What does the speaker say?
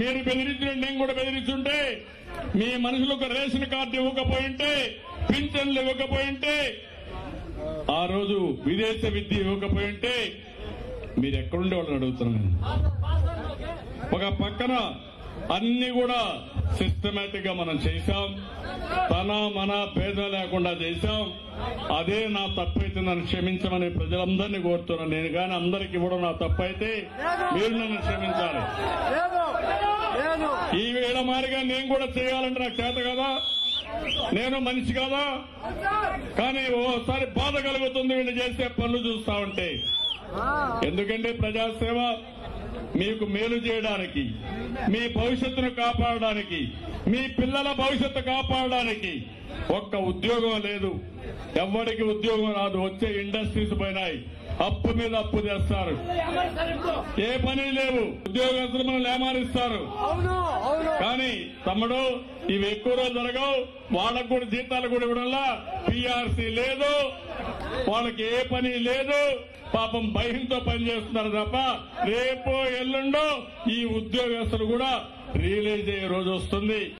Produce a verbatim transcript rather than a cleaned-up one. మీరు బెదిరించిన నేను కూడా బెదిరించుంటే, మీ మనుషులకు రేషన్ కార్డు ఇవ్వకపోయింటే, పింఛన్లు ఇవ్వకపోయింటే, ఆ రోజు విదేశ విద్య ఇవ్వకపోయింటే మీరు ఎక్కడుండే వాళ్ళని అడుగుతున్నాను. ఒక పక్కన అన్ని కూడా సిస్టమేటిక్ గా మనం చేశాం, తన మన భేదం లేకుండా చేశాం. అదే నా తప్పైతే నన్ను క్షమించమని ప్రజలందరినీ కోరుతున్నాను. నేను కానీ అందరికి ఇవ్వడం నా తప్పైతే మీరు నన్ను క్షమించాలి. ఈ వేళ మారిగా నేను కూడా చేయాలంటే నాకు చేత కదా, నేను మనిషి కదా. కానీ ఓసారి బాధ కలుగుతుంది వీళ్ళు చేసే పనులు చూస్తా ఉంటే. ఎందుకంటే ప్రజాసేవ మీకు మేలు చేయడానికి, మీ భవిష్యత్తును కాపాడడానికి, మీ పిల్లల భవిష్యత్తు కాపాడడానికి. ఒక్క ఉద్యోగం లేదు, ఎవరికి ఉద్యోగం రాదు. వచ్చే ఇండస్ట్రీస్ పోయినాయి, అప్పు మీద అప్పు చేస్తారు, ఏ పని లేవు, ఉద్యోగస్తులు మనం లేమారిస్తారు. కానీ తమ్ముడు ఇవి ఎక్కువ రోజు జరగవు. వాళ్ళకు కూడా జీతాలు కూడా ఇవ్వడంలా, పీఆర్సీ లేదు, వాళ్ళకి ఏ పని లేదు, పాపం భయంతో పనిచేస్తున్నారు తప్ప. రేపు ఎల్లుండో ఈ ఉద్యోగస్తులు కూడా రియలైజ్ అయ్యే రోజు వస్తుంది.